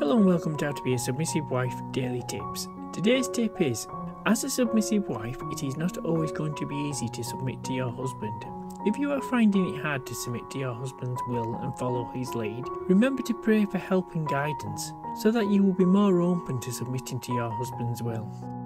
Hello and welcome to How to Be a Submissive Wife Daily Tips. Today's tip is, as a submissive wife, it is not always going to be easy to submit to your husband. If you are finding it hard to submit to your husband's will and follow his lead, remember to pray for help and guidance so that you will be more open to submitting to your husband's will.